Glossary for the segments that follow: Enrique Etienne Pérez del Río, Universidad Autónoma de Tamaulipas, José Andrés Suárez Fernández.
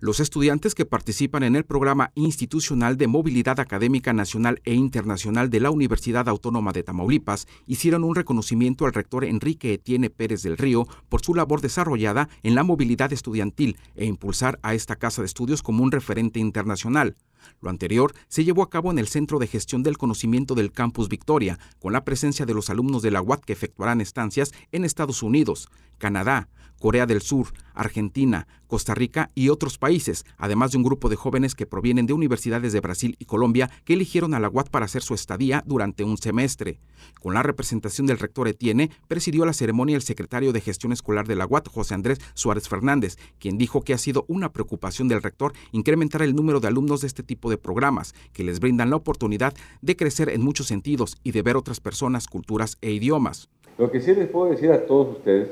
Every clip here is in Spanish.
Los estudiantes que participan en el Programa Institucional de Movilidad Académica Nacional e Internacional de la Universidad Autónoma de Tamaulipas hicieron un reconocimiento al rector Enrique Etienne Pérez del Río por su labor desarrollada en la movilidad estudiantil e impulsar a esta casa de estudios como un referente internacional. Lo anterior se llevó a cabo en el Centro de Gestión del Conocimiento del Campus Victoria, con la presencia de los alumnos de la UAT que efectuarán estancias en Estados Unidos, Canadá, Corea del Sur, Argentina, Costa Rica y otros países, además de un grupo de jóvenes que provienen de universidades de Brasil y Colombia que eligieron a la UAT para hacer su estadía durante un semestre. Con la representación del rector Etienne, presidió la ceremonia el secretario de Gestión Escolar de la UAT, José Andrés Suárez Fernández, quien dijo que ha sido una preocupación del rector incrementar el número de alumnos de este tipo de programas, que les brindan la oportunidad de crecer en muchos sentidos y de ver otras personas, culturas e idiomas. Lo que sí les puedo decir a todos ustedes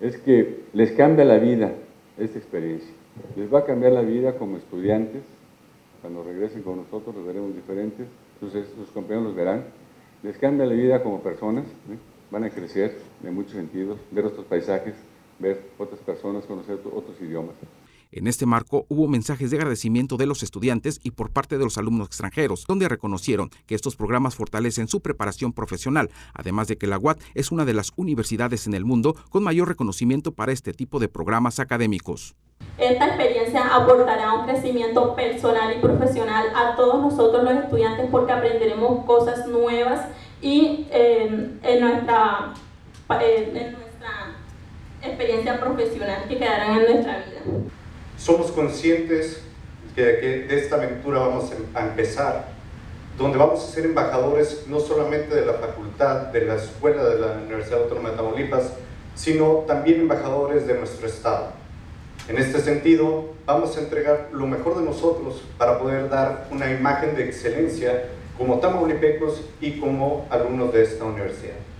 es que les cambia la vida esta experiencia. Les va a cambiar la vida como estudiantes. Cuando regresen con nosotros los veremos diferentes, sus compañeros los verán. Les cambia la vida como personas, van a crecer en muchos sentidos, ver otros paisajes, ver otras personas, conocer otros idiomas. En este marco hubo mensajes de agradecimiento de los estudiantes y por parte de los alumnos extranjeros, donde reconocieron que estos programas fortalecen su preparación profesional, además de que la UAT es una de las universidades en el mundo con mayor reconocimiento para este tipo de programas académicos. Esta experiencia aportará un crecimiento personal y profesional a todos nosotros los estudiantes porque aprenderemos cosas nuevas y en nuestra experiencia profesional que quedarán en nuestra vida. Somos conscientes que de esta aventura vamos a empezar, donde vamos a ser embajadores no solamente de la facultad, de la escuela de la Universidad Autónoma de Tamaulipas, sino también embajadores de nuestro estado. En este sentido, vamos a entregar lo mejor de nosotros para poder dar una imagen de excelencia como tamaulipecos y como alumnos de esta universidad.